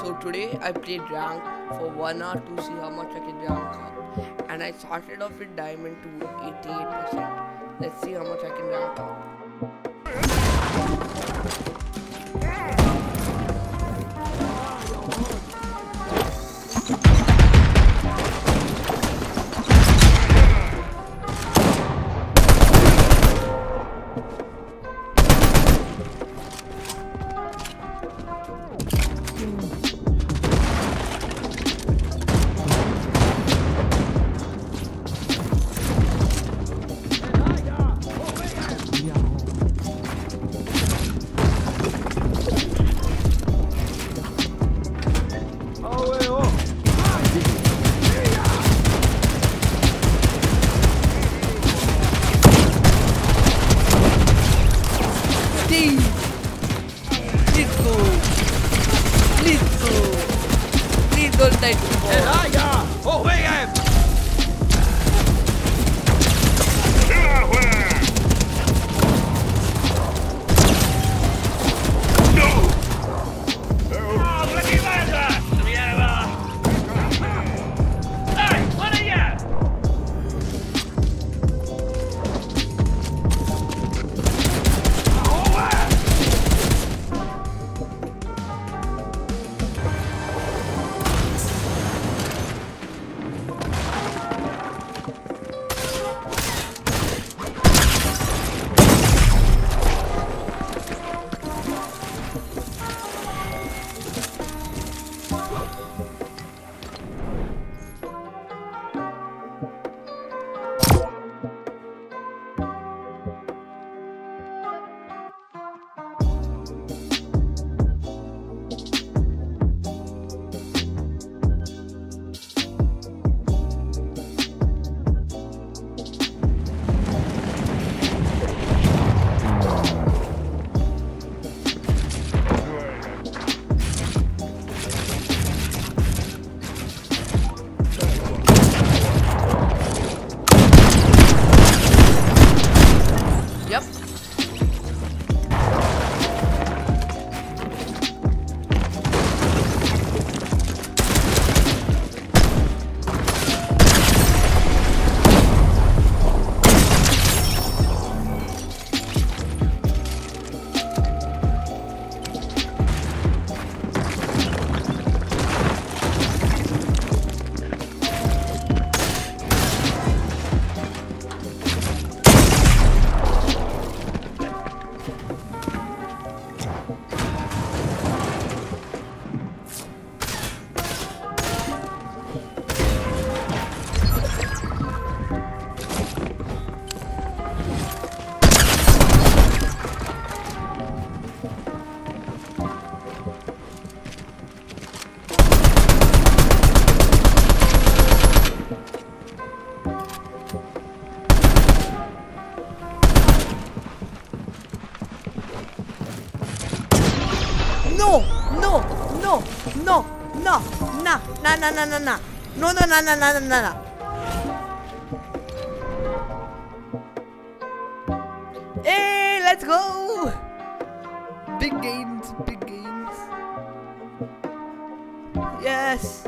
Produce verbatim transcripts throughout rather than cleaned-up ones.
So today I played rank for one hour to see how much I can rank up, and I started off with diamond to eighty-eight percent. Let's see how much I can rank Na na na na no no na na na na na. Hey, let's go! Big gains, big gains. Yes.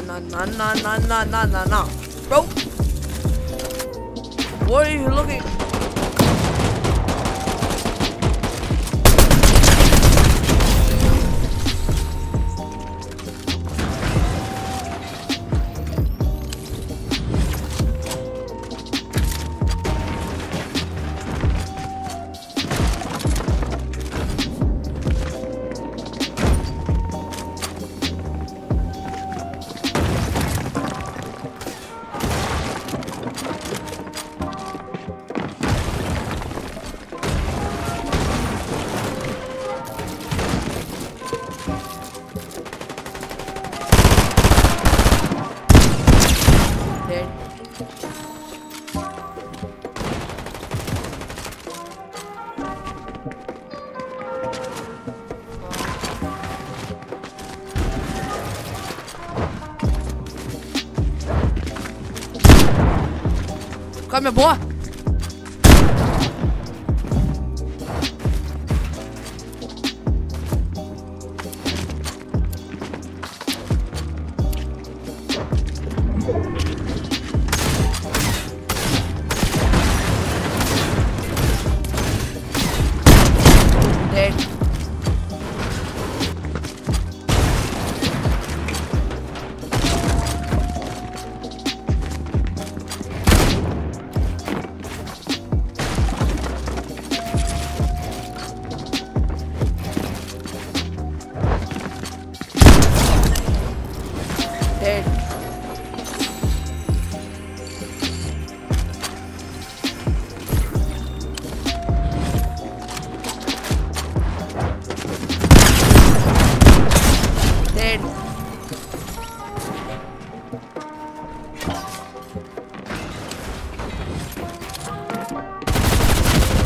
Na na na na na na na, bro. What are you looking? Komm her vor!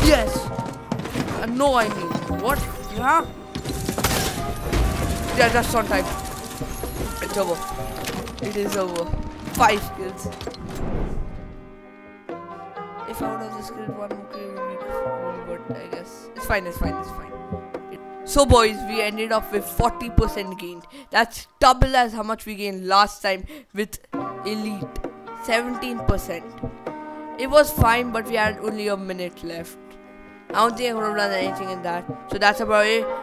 Yes! Uh, no, I mean, what? Yeah? Yeah, that's on time. It's over. It is over. Five kills. If out of this grid, one more kill will make it full, but I guess. It's fine, it's fine, it's fine. So, boys, we ended up with forty percent gained. That's double as how much we gained last time with Elite. seventeen percent. It was fine, but we had only a minute left. I don't think I could have done anything in that. So that's about it.